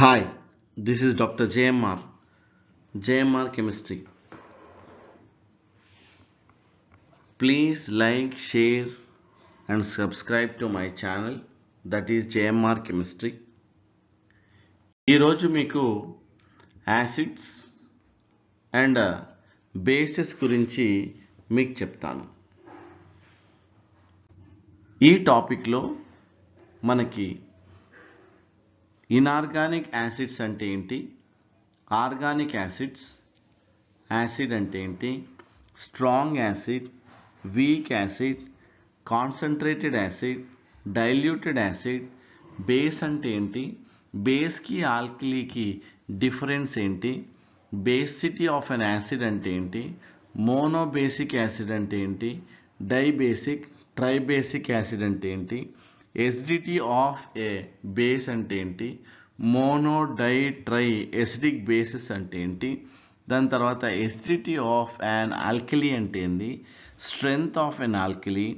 Hi, this is Dr. JMR Chemistry. Please like, share and subscribe to my channel, that is JMR Chemistry. Ee roju meeku acids and bases gurinchi meeku cheptanu. Ee topic lo manaki inorganic acids ante enti, organic acids, acid ante enti, strong acid, weak acid, concentrated acid, diluted acid, base ante enti, base ki alkali ki difference enti, basicity of an acid ante enti, monobasic acid ante enti, dibasic, tribasic acid ante enti, acidity of a base ante enti, mono, di, tri acidic bases ante enti, దాని తర్వాత acidity of an alkali ante enti, strength of an alkali,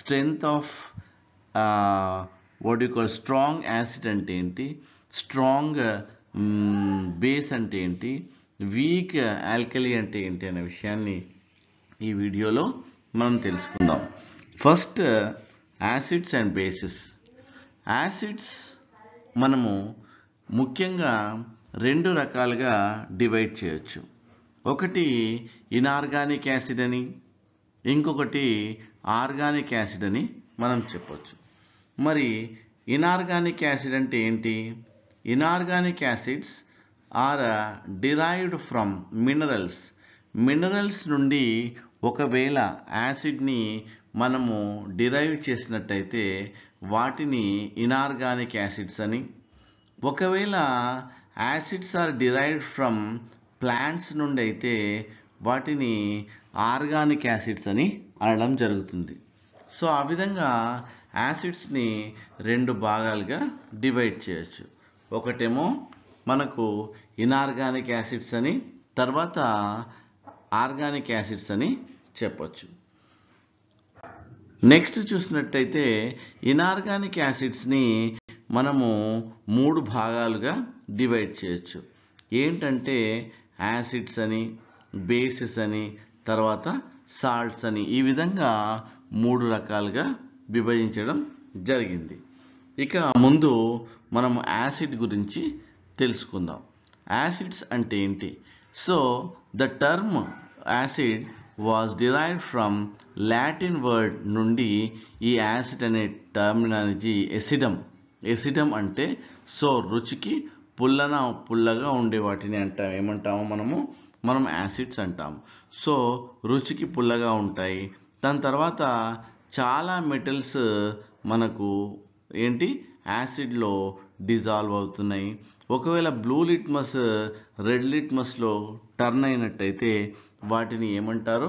strength of what you call strong acid ante enti, strong base ante enti, weak alkali ante enti అనే విషయాన్ని ఈ వీడియోలో మనం తెలుసుకుందాం. First acids and bases. Acids మనము ముఖ్యంగా రెండు రకాలుగా డివైడ్ చేయొచ్చు. ఒకటి ఇనార్గానిక్ యాసిడ్ అని, ఇంకొకటి ఆర్గానిక్ యాసిడ్ అని మనం చెప్పొచ్చు. మరి ఇనార్గానిక్ యాసిడ్ అంటే ఏంటి? Inorganic acids are derived from minerals. Minerals నుండి ఒకవేళ యాసిడ్ని మనము డిరైవ్ చేసినట్టయితే వాటిని ఇనార్గానిక్ యాసిడ్స్ అని. ఒకవేళ acids are derived from plants నుండి అయితే వాటిని ఆర్గానిక్ యాసిడ్స్ అని అనడం జరుగుతుంది. సో ఆ విధంగా యాసిడ్స్ని రెండు భాగాలుగా డివైడ్ చేయొచ్చు. ఒకటేమో మనకు ఇనార్గానిక్ యాసిడ్స్ అని, తర్వాత ఆర్గానిక్ యాసిడ్స్ అని చెప్పొచ్చు. నెక్స్ట్ చూసినట్టయితే ఇనార్గానిక్ యాసిడ్స్ని మనము మూడు భాగాలుగా డివైడ్ చేయొచ్చు. ఏంటంటే యాసిడ్స్ అని, బేసెస్ అని, తర్వాత సాల్ట్స్ అని. ఈ విధంగా మూడు రకాలుగా విభజించడం జరిగింది. ఇక ముందు మనం యాసిడ్ గురించి తెలుసుకుందాం. యాసిడ్స్ అంటే ఏంటి? So the term acid was derived from Latin word నుండి ఈ యాసిడ్ అనే టర్మినాలజీ ఎసిడమ్. ఎసిడమ్ అంటే సో రుచికి పుల్లగా ఉండే వాటిని ఏమంటాము మనం యాసిడ్స్ అంటాము. సో రుచికి పుల్లగా ఉంటాయి. దాని తర్వాత చాలా మెటల్స్ మనకు ఏంటి యాసిడ్లో డిజాల్వ్ అవుతున్నాయి. ఒకవేళ బ్లూ లిట్మస్ రెడ్ లిట్మస్లో టర్న్ అయినట్టయితే వాటిని ఏమంటారు?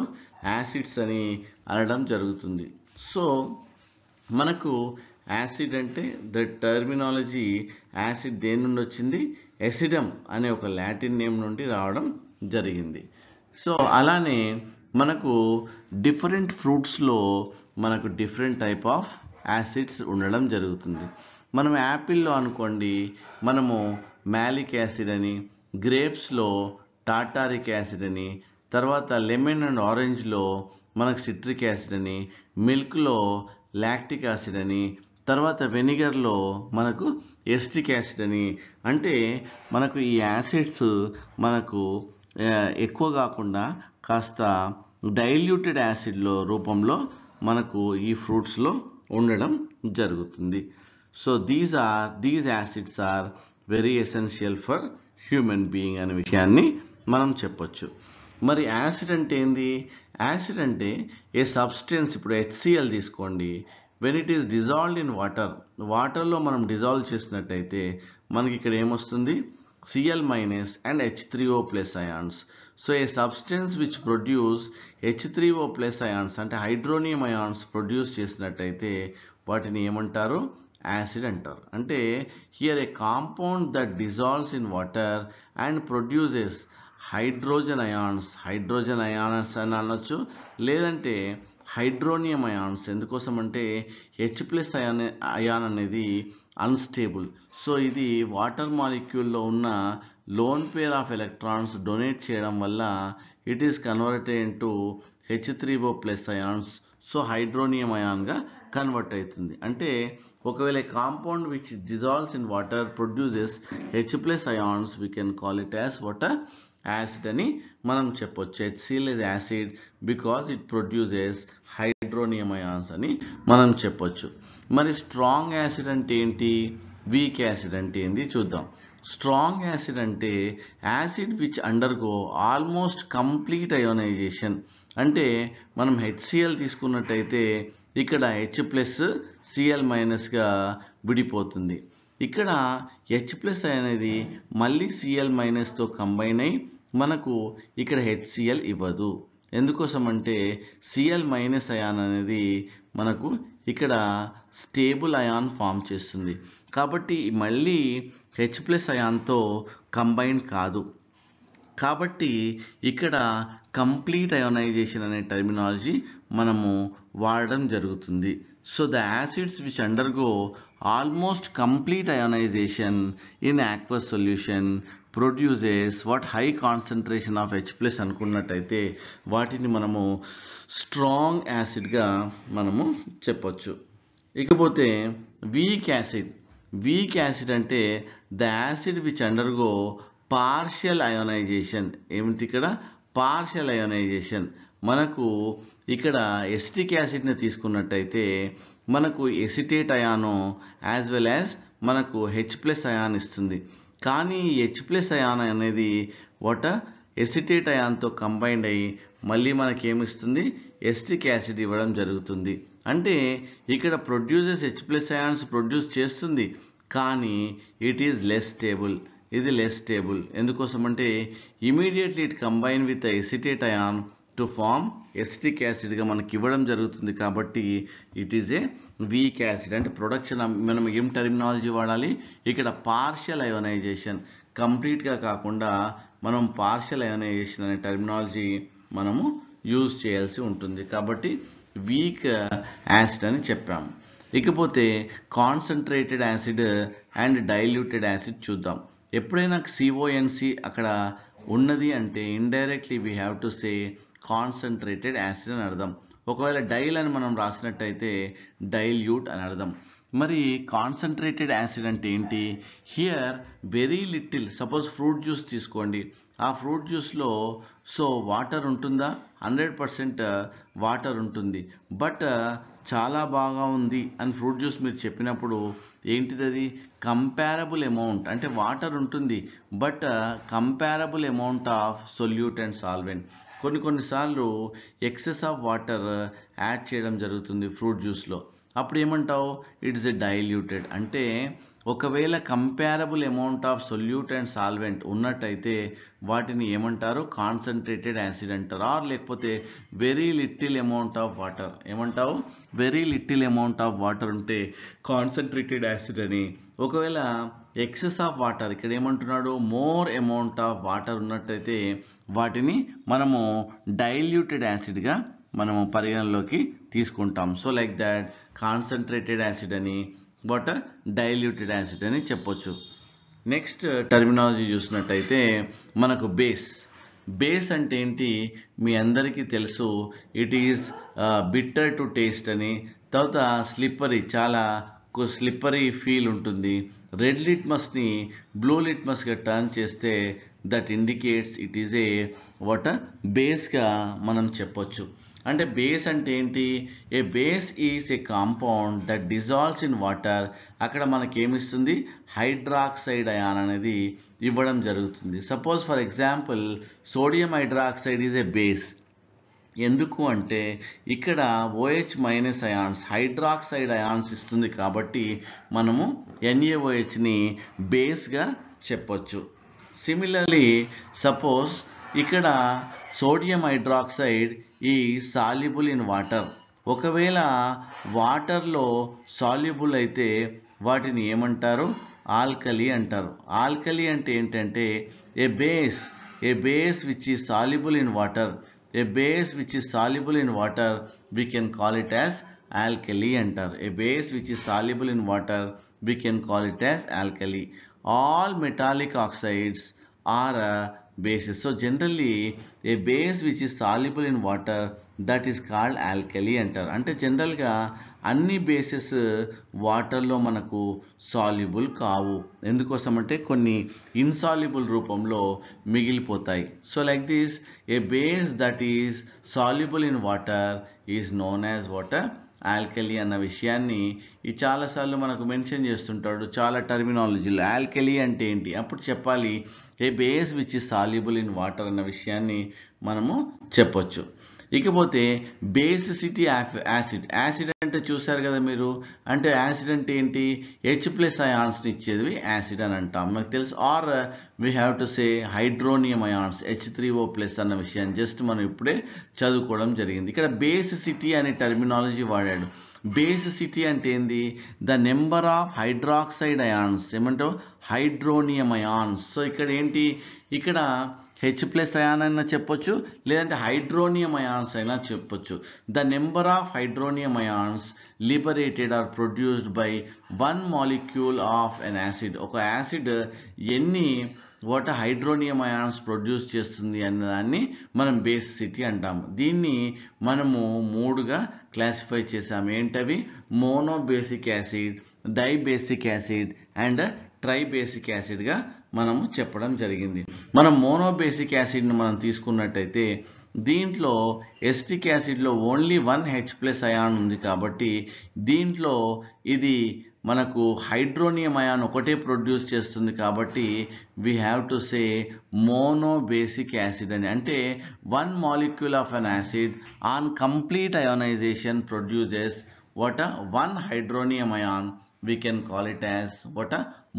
యాసిడ్స్ అని అనడం జరుగుతుంది. సో మనకు యాసిడ్ అంటే ద టర్మినాలజీ యాసిడ్ దేని నుండి వచ్చింది? ఎసిడమ్ అనే ఒక లాటిన్ నేమ్ నుండి రావడం జరిగింది. సో అలానే మనకు డిఫరెంట్ ఫ్రూట్స్లో మనకు డిఫరెంట్ టైప్ ఆఫ్ యాసిడ్స్ ఉండడం జరుగుతుంది. మనం యాపిల్లో అనుకోండి మనము మ్యాలిక్ యాసిడ్ అని, గ్రేప్స్లో టాటారిక్ యాసిడ్ అని, తర్వాత లెమన్ అండ్ ఆరెంజ్లో మనకు సిట్రిక్ యాసిడ్ అని, మిల్క్లో లాక్టిక్ యాసిడ్ అని, తర్వాత వెనిగర్లో మనకు ఎస్టిక్ యాసిడ్ అని. అంటే మనకు ఈ యాసిడ్స్ మనకు ఎక్కువ కాకుండా కాస్త డైల్యూటెడ్ యాసిడ్లో రూపంలో మనకు ఈ ఫ్రూట్స్లో ఉండడం జరుగుతుంది. So these acids are very essential for human being అనే విషయాన్ని మనం చెప్పొచ్చు. మరి యాసిడ్ అంటే ఏంది? యాసిడ్ అంటే ఏ సబ్స్టెన్స్, ఇప్పుడు HCl తీసుకోండి, when it is dissolved in వాటర్లో మనం డిజాల్వ్ చేసినట్టయితే మనకి ఇక్కడ ఏమొస్తుంది? Cl- and H3O+ ions. So a substance which produce H3O+ ions అంటే హైడ్రోనియం అయాన్స్ ప్రొడ్యూస్ చేసినట్టయితే వాటిని ఏమంటారు? యాసిడ్ అంటారు. అంటే here a compound that dissolves in water and produces hydrogen ions. Hydrogen ions అని అనొచ్చు, లేదంటే హైడ్రోనియం అయాన్స్. ఎందుకోసం అంటే H+ అయాన్ అనేది unstable. So ఇది water molecule లో ఉన్న lone pair of electrons donate చేయడం వల్ల it is converted into H3O plus ions, so hydronium ion గా convert అవుతుంది. అంటే ఒకవేళ compound which dissolves in water produces H plus ions, we can call it as what, acid అని మనం చెప్పొచ్చు. HCl is acid because it produces hydronium ions అని మనం చెప్పొచ్చు. మరి strong acid అంటే ఏంటి, weak acid అంటే ఏంది చూద్దాం. Strong acid అంటే acid which undergo almost complete ionization. అంటే మనం HCl తీసుకున్నట్టయితే ఇక్కడ H plus Cl minus గా విడిపోతుంది. ఇక్కడ H plus అనేది మళ్ళీ Cl minus తో కంబైన్ అయి మనకు ఇక్కడ HCl ఇవ్వదు. ఎందుకోసం అంటే Cl minus అయాన్ అనేది మనకు ఇక్కడ స్టేబుల్ అయాన్ ఫామ్ చేస్తుంది కాబట్టి మళ్ళీ H ప్లస్ అయాన్తో కంబైన్ కాదు. కాబట్టి ఇక్కడ కంప్లీట్ అయోనైజేషన్ అనే టర్మినాలజీ మనము వాడడం జరుగుతుంది. So the acids which undergo almost complete ionization in aqueous solution produces what, high concentration of H plus అనుకున్నట్టయితే వాటిని మనము strong acid గా మనము చెప్పొచ్చు. ఇకపోతే weak acid. Weak acid అంటే the acid which undergo partial ionization. ఏమిటి ఇక్కడ partial ionization. మనకు ఇక్కడ ఎసిటిక్ యాసిడ్ ని తీసుకున్నట్టయితే మనకు acetate ion as well as మనకు హెచ్ ప్లస్ అయాన్ ఇస్తుంది. కానీ హెచ్ ప్లస్ అయాన్ అనేది వాట్, ఎసిటేట్ అయాన్తో కంబైండ్ అయ్యి మళ్ళీ మనకేమిస్తుంది, ఎసిటిక్ యాసిడ్ ఇవ్వడం జరుగుతుంది. అంటే ఇక్కడ produces H plus ions produce చేస్తుంది కానీ ఇట్ ఈజ్ లెస్ స్టేబుల్. ఇది లెస్ స్టేబుల్ ఎందుకోసం అంటే immediately it combine with acetate ion to form acetic acid గా మనకి ఇవ్వడం జరుగుతుంది. కాబట్టి it is a weak acid. అంటే ప్రొడక్షన్ మనం ఏం టర్మినాలజీ వాడాలి, ఇక్కడ పార్షియల్ అయోనైజేషన్, కంప్లీట్గా కాకుండా మనం పార్షియల్ అయోనైజేషన్ అనే టర్మినాలజీ మనము యూజ్ చేయాల్సి ఉంటుంది. కాబట్టి వీక్ యాసిడ్ అని చెప్పాము. ఇకపోతే concentrated acid and diluted acid చూద్దాం. ఎప్పుడైనా సిఓఎన్సి అక్కడ ఉన్నది అంటే indirectly we have to say concentrated acid అని అర్థం. ఒకవేళ డైల్ అని మనం రాసినట్టయితే డైల్యూట్ అని అర్థం. మరి కాన్సన్ట్రేటెడ్ యాసిడ్ అంటే ఏంటి, here very little. Suppose fruit juice తీసుకోండి, ఆ ఫ్రూట్ జ్యూస్లో సో వాటర్ ఉంటుందా, 100% వాటర్ ఉంటుంది. బట్ చాలా బాగా ఉంది అని ఫ్రూట్ జ్యూస్ మీరు చెప్పినప్పుడు ఏంటిది, అది కంపారబుల్ అమౌంట్. అంటే వాటర్ ఉంటుంది but comparable amount of solute and solvent. కొన్నిసార్లు ఎక్సెస్ ఆఫ్ వాటర్ యాడ్ చేయడం జరుగుతుంది ఫ్రూట్ జ్యూస్లో, అప్పుడు ఏమంటావు, ఇట్స్ ఎ డైల్యూటెడ్. అంటే ఒకవేళ comparable amount of solute and solvent ఉన్నట్టయితే వాటిని ఏమంటారు, కాన్సన్ట్రేటెడ్ యాసిడ్ అంటారు. ఆర్ లేకపోతే very little amount of water ఏమంటావు, very little amount of water ఉంటే కాన్సన్ట్రేటెడ్ యాసిడ్ అని. ఒకవేళ ఎక్సెస్ ఆఫ్ వాటర్, ఇక్కడ ఏమంటున్నాడు మోర్ అమౌంట్ ఆఫ్ వాటర్ ఉన్నట్టయితే వాటిని మనము డైల్యూటెడ్ యాసిడ్గా మనము పరిగణలోకి తీసుకుంటాం. So like that concentrated acid అని, వాటర్ డైల్యూటెడ్ యాసిడ్ అని చెప్పొచ్చు. నెక్స్ట్ టర్మినాలజీ చూసినట్టయితే మనకు బేస్. బేస్ అంటే ఏంటి మీ అందరికీ తెలుసు, it is bitter to taste అని. తర్వాత స్లిప్పరీ, చాలా స్లిప్పరీ ఫీల్ ఉంటుంది. రెడ్ లిట్మస్ని బ్లూ లిట్మస్గా టర్న్ చేస్తే that indicates it is a water బేస్గా మనం చెప్పొచ్చు. అంటే బేస్ అంటే ఏంటి, a base is a compound that dissolves in water. అక్కడ మనకేమిస్తుంది, హైడ్రాక్సైడ్ అయాన్ అనేది ఇవ్వడం జరుగుతుంది. Suppose for example sodium hydroxide is a base. ఎందుకు అంటే ఇక్కడ OH minus ions, hydroxide ions ఇస్తుంది కాబట్టి మనము NaOHని బేస్గా చెప్పొచ్చు. సిమిలర్లీ సపోజ్ ఇక్కడ సోడియం హైడ్రాక్సైడ్ ఈ సాల్యుబుల్ ఇన్ వాటర్. ఒకవేళ వాటర్లో సాల్యుబుల్ అయితే వాటిని ఏమంటారు, ఆల్కలీ అంటారు. ఆల్కలీ అంటే ఏంటంటే a base which is soluble in water, a base which is soluble in water we can call it as alkali అంటారు. a base which is soluble in water we can call it as alkali. All metallic oxides are bases. So generally a base which is soluble in water, that is called alkali antar. Ante general ga అన్ని bases వాటర్లో మనకు soluble కావు. ఎందుకోసం అంటే కొన్ని insoluble రూపంలో మిగిలిపోతాయి. So like this, a base that is soluble in water is known as water alkali అన్న విషయాన్ని ఈ చాలాసార్లు మనకు మెన్షన్ చేస్తుంటాడు. చాలా టర్మినాలజీలు ఆల్కలీ అంటే ఏంటి అప్పుడు చెప్పాలి. A base which is soluble in water అన్న విషయాన్ని మనము చెప్పొచ్చు. ఇకపోతే బేసిసిటీ యాసిడ్, యాసిడ్ అంటే చూసారు కదా మీరు, అంటే యాసిడ్ అంటే ఏంటి, హెచ్ ప్లస్ అయాన్స్ని ఇచ్చేది యాసిడ్ అని అంటాం మనకు తెలుసు. Are we have to say hydronium ions H3O plus అన్న విషయాన్ని జస్ట్ మనం ఇప్పుడే చదువుకోవడం జరిగింది. ఇక్కడ బేసిసిటీ అనే టర్మినాలజీ వాడాడు. బేసిసిటీ అంటే ఏంది, the number of hydroxide ions, ఏమంటావు హైడ్రోనియం అయాన్స్. సో ఇక్కడ ఏంటి, ఇక్కడ హెచ్ ప్లస్ అయాన్ అయినా చెప్పొచ్చు, లేదంటే హైడ్రోనియం అయాన్స్ అయినా చెప్పొచ్చు. The number of hydronium ions liberated or produced by one molecule of an acid. ఒక యాసిడ్ ఎన్ని హైడ్రోనియం అయాన్స్ ప్రొడ్యూస్ చేస్తుంది అన్నదాన్ని మనం బేసిసిటీ అంటాము. దీన్ని మనము మూడుగా క్లాసిఫై చేసాము. ఏంటవి, monobasic acid, dibasic acid and tribasic యాసిడ్గా మనము చెప్పడం జరిగింది. మనం మోనోబేసిక్ యాసిడ్ను మనం తీసుకున్నట్టయితే దీంట్లో ఎస్టిక్ యాసిడ్లో ఓన్లీ 1 హెచ్ ప్లస్ అయాన్ ఉంది కాబట్టి దీంట్లో ఇది మనకు హైడ్రోనియం అయాన్ ఒకటే ప్రొడ్యూస్ చేస్తుంది కాబట్టి we have to say monobasic acid అని. అంటే one molecule of an acid on complete అయానైజేషన్ produces one hydronium ion. We can call it as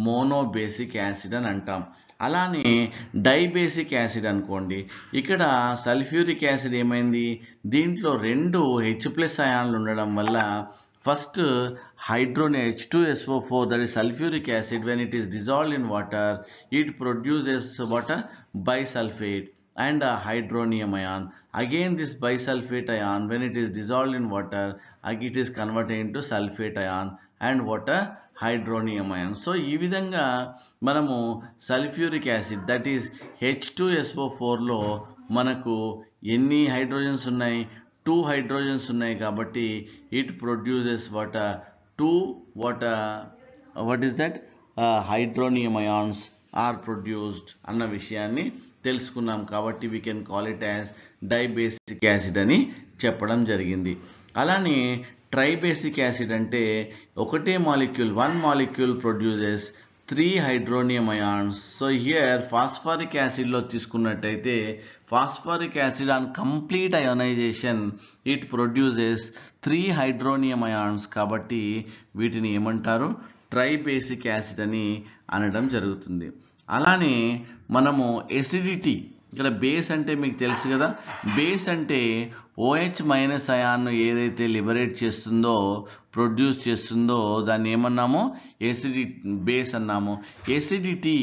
monobasic acid అని అంటాం. అలానే డైబేసిక్ యాసిడ్ అనుకోండి, ఇక్కడ సల్ఫ్యూరిక్ యాసిడ్ ఏమైంది, దీంట్లో 2 హెచ్ ప్లస్ అయాన్లు ఉండడం వల్ల first hydrogen H2SO4, that is sulfuric acid, when it is dissolved in water it produces bisulfate and a hydronium ion. Again this bisulfate ion when it is dissolved in water it is converted into sulfate ion and hydronium ion. So ee vidhanga manamu sulfuric acid, that is H2SO4 lo manaku enni hydrogens unnai, 2 hydrogens unnai kabatti it produces hydronium ions are produced anna vishayanni తెలుసుకున్నాం. కాబట్టి we can call it as dibasic acid అని చెప్పడం జరిగింది. అలానే tribasic acid అంటే ఒకటే molecule, 1 molecule produces 3 hydronium ions. So here phosphoric యాసిడ్లో తీసుకున్నట్టయితే phosphoric acid on complete ionisation it produces 3 hydronium ions కాబట్టి వీటిని ఏమంటారు ట్రైబేసిక్ యాసిడ్ అని అనడం జరుగుతుంది. అలానే మనము ఎసిడిటీ, ఇక్కడ బేస్ అంటే మీకు తెలుసు కదా, బేస్ అంటే OH మైనస్ అయాన్ను ఏదైతే లిబరేట్ చేస్తుందో ప్రొడ్యూస్ చేస్తుందో దాన్ని ఏమన్నామో బేస్ అన్నాము. ఎసిడిటీ,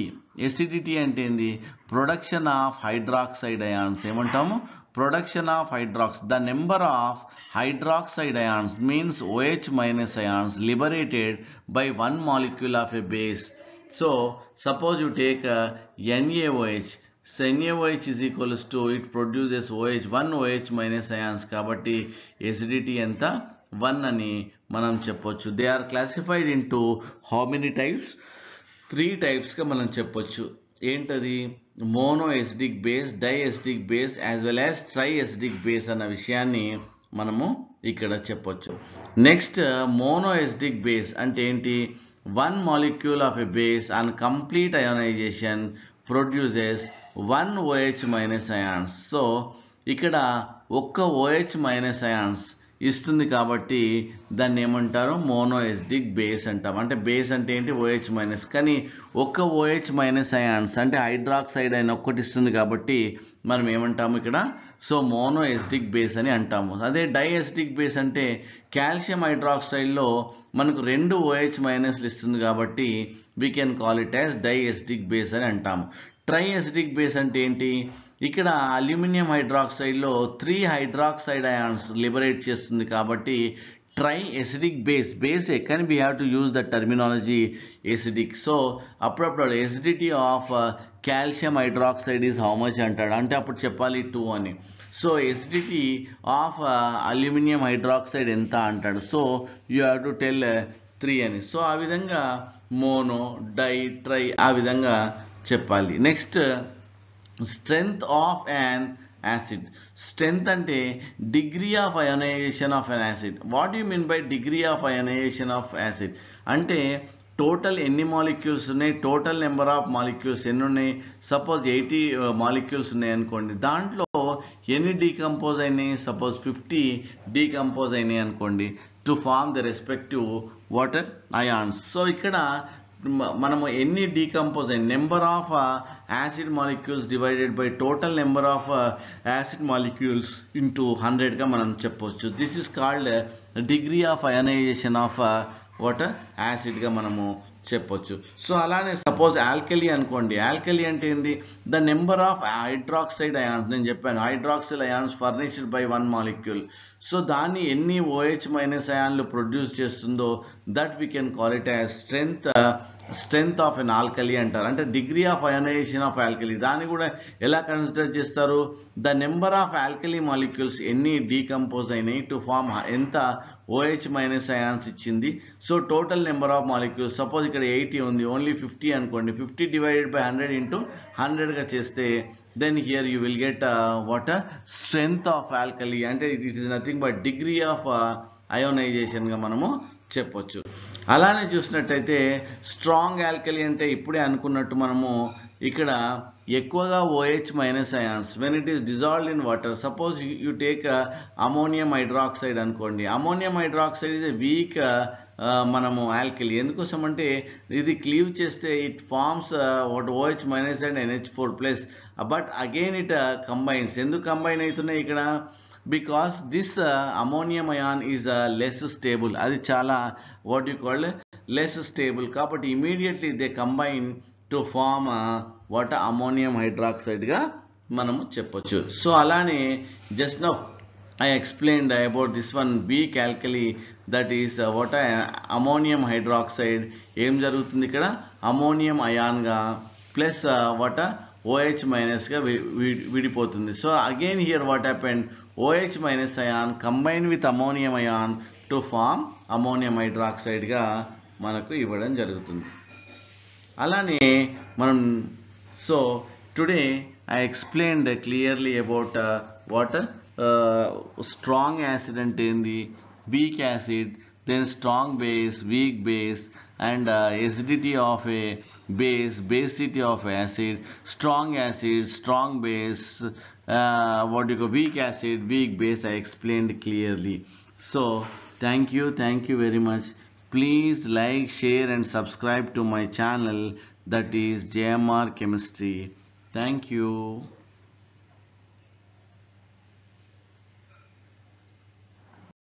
ఎసిడిటీ అంటే ఏంది, ప్రొడక్షన్ ఆఫ్ హైడ్రాక్సైడ్ అయాన్స్, ఏమంటాము production of hydroxide. The number of hydroxide ions means OH minus ions liberated by one molecule of a base. So suppose you take NaOH, so NaOH is equals to it produces OH, 1 OH minus ions kabatti acidity anta 1 ani manam cheppochu. They are classified into how many types, 3 types ka manam cheppochu. ఏంటది, mono acidic base, di acidic base as well as tri acidic base అన్న విషయాన్ని మనము ఇక్కడ చెప్పొచ్చు. Next mono acidic base అంటే ఏంటి, 1 molecule of a base on complete ionisation produces 1 OH minus ions. So ఇక్కడ ఒక్క OH మైనస్ అయాన్స్ ఇస్తుంది కాబట్టి దాన్ని ఏమంటారు మోనో ఎసిడిక్ బేస్ అంటాం. అంటే బేస్ అంటే ఏంటి OH మైనస్, కానీ ఒక్క OH మైనస్ అయాన్స్ అంటే హైడ్రాక్సైడ్ అయిన ఒక్కటి ఇస్తుంది కాబట్టి మనం ఏమంటాము ఇక్కడ సో మోనో ఎసిడిక్ బేస్ అని అంటాము. అదే డై ఎసిడిక్ బేస్ అంటే కాల్షియం హైడ్రాక్సైడ్లో మనకు 2 OH మైనస్లు ఇస్తుంది కాబట్టి we can call it as di acidic base అని అంటాము. ట్రై ఎసిడిక్ బేస్ అంటే ఏంటి, ఇక్కడ అల్యూమినియం హైడ్రాక్సైడ్లో 3 హైడ్రాక్సైడ్ అయాన్స్ లిబరేట్ చేస్తుంది కాబట్టి triacidic base. Base can we have to use the terminology acidic. So, appropriate acidity of calcium hydroxide is how much ante appudu cheppali 2 ani. So, acidity of aluminium hydroxide enta antadu. So, you have to tell 3 ani. So, avidanga mono, di, tri, avidanga cheppali. Next, strength of an acid. Strength ante degree of ionization of an acid. What do you mean by degree of ionization of acid? Ante total any molecules ne, total number of molecules ne, suppose 80 molecules ne ankondi. Dantlo any decompose ayine, suppose 50 decompose ayine ankondi to form the respective water ions. So ikkada manamu any decompose ayine, number of acid molecules divided by total number of acid molecules into 100 ga manam cheppochu. This is called degree of ionization of water acid ga manamu cheppochu. So alane suppose alkali ankondi. Alkali ante endi? The number of hydroxide ions nenu cheppan. Hydroxyl ions furnished by one molecule. So dani enni OH minus ionlu produce chestundo, that we can call it as strength of an alkali antaru. Ante degree of ionization of alkali dani kuda ela consider chestaru, the number of alkali molecules any decompose ayini to form enta OH minus ions ichindi. So total number of molecules, suppose ikkada 80 undi, only 50 ankondi. 50 divided by 100 into 100 ga cheste, then here you will get what a strength of alkali. And it is nothing but degree of ionization ga manamu చెప్పొచ్చు. అలానే చూసినట్టయితే strong alkali అంటే ఇప్పుడే అనుకున్నట్టు మనము ఇక్కడ ఎక్కువగా OH minus ions when it is dissolved in water. Suppose you take ammonium hydroxide అనుకోండి. Ammonium hydroxide is a weak మనము ఆల్కలీ. ఎందుకోసం అంటే ఇది క్లీవ్ చేస్తే it forms what OH minus and NH4 plus. But again it combines. ఎందుకు combine అవుతున్నాయి ఇక్కడ? Because this ammonium ion is less stable. That is chala what you call less stable. But immediately they combine to form what ammonium hydroxide ga manamu cheppochu. So alane just now I explained about this one weak alkali, that is what ammonium hydroxide. Em jarugutundi ikkada ammonium ion ga plus what OH minus ga vidipotundi. So again here what happened? OH minus ion combined with ammonium ion to form ammonium hydroxide ga manaku ivadam jarugutundi. Alane manam, so today I explained clearly about water strong acid ante endi, weak acid, then strong base, weak base, and acidity of a base, basicity of acid, strong acid, strong base, what do you call weak acid, weak base. I explained clearly. So thank you very much. Please like, share and subscribe to my channel, that is JMR Chemistry. Thank you.